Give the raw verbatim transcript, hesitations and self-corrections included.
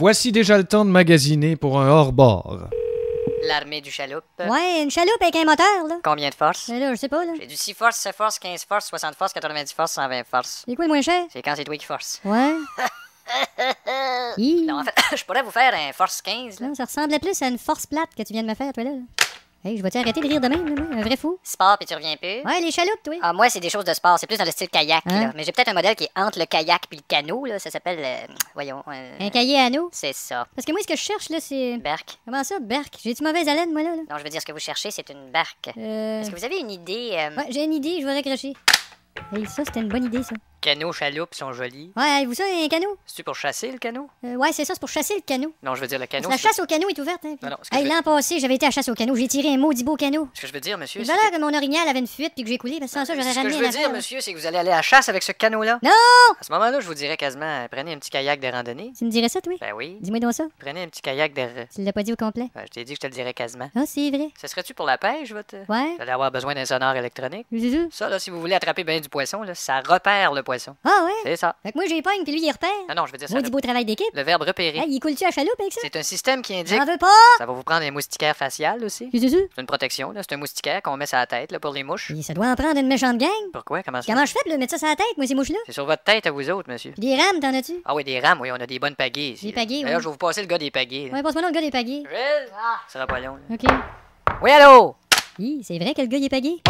Voici déjà le temps de magasiner pour un hors-bord. L'armée du chaloupe. Ouais, une chaloupe avec un moteur, là. Combien de force? Mais là, je sais pas, là. J'ai du six forces, sept forces, quinze forces, soixante forces, quatre-vingt-dix forces, cent vingt forces. C'est quoi le moins cher? C'est quand c'est toi qui force. Ouais. Non, en fait, je pourrais vous faire un force quinze, là. Non, ça ressemblait plus à une force plate que tu viens de me faire, toi, là. Hey, je vais-tu arrêter de rire de même, là, un vrai fou? Sport, puis tu reviens plus. Ouais, les chaloupes, toi. Ah, moi, c'est des choses de sport, c'est plus dans le style kayak, hein? Là. Mais j'ai peut-être un modèle qui est entre le kayak puis le canot, là. Ça s'appelle, euh, voyons... Euh... Un cahier à anneaux? C'est ça. Parce que moi, ce que je cherche, là, c'est... Barque. Comment ça, barque? J'ai-tu mauvaise haleine, moi, là, là? Non, je veux dire, ce que vous cherchez, c'est une barque. Euh... Est-ce que vous avez une idée? Euh... Ouais, j'ai une idée, je vais raccrocher. Hey, ça, c'était une bonne idée, ça. Canots, chaloupes sont jolis. Ouais, avez-vous ça, un canot? C'est-tu pour chasser, le canot? Euh, ouais, c'est ça, c'est pour chasser le canot. Non, je veux dire le canot. La chasse au canot est ouverte, hein. Non, non, hey, l'an veux... passé, j'avais été à chasse au canot, j'ai tiré un maudit beau canot. Ce que je veux dire, monsieur. J'ai l'air que mon orignal avait une fuite puis que j'ai coulé, parce que sans ça, j'aurais ramené. Ce que je veux dire, monsieur, c'est que vous allez aller à la chasse avec ce canot-là. Non! À ce moment-là, je vous dirais quasiment, prenez un petit kayak de randonnée. Tu me dirais ça, toi? Ben oui. Dis-moi donc ça. Prenez un petit kayak de. Tu l'as pas dit au complet? Ben, je t'ai dit que je te le dirais quasiment. Ah, c'est vrai. Ce serait-tu pour la pêche, votre? Ouais. Vous allez avoir besoin d'un sonore électronique. Ça, là, si vous voulez attraper bien du poisson, là, ça repère le poisson. Ah ouais? C'est ça. Fait que moi j'ai pogne puis lui il repère. Ah non, je veux dire ça. Moi, du beau travail d'équipe. Le verbe repérer. Hey, il coule-tu à chaloupe avec ça? C'est un système qui indique. J'en veux pas! Ça va vous prendre un moustiquaire facial aussi. C'est une protection, là. C'est un moustiquaire qu'on met sur la tête là, pour les mouches. Et ça doit en prendre une méchante gang. Pourquoi? Comment ça? Comment je fais pour le mettre ça sur la tête, moi, ces mouches-là? C'est sur votre tête à vous autres, monsieur. Puis des rames, t'en as-tu? Ah oui, des rames, oui, on a des bonnes pagaies ici. Des pagaies, là, oui. Je vais vous passer le gars des pagaies. Là. Ouais, passe-moi le gars des pagaies. Will? Ah! Ça va pas long. Là. OK. Oui, allô? Oui, c'est vrai que le gars il est pagayé.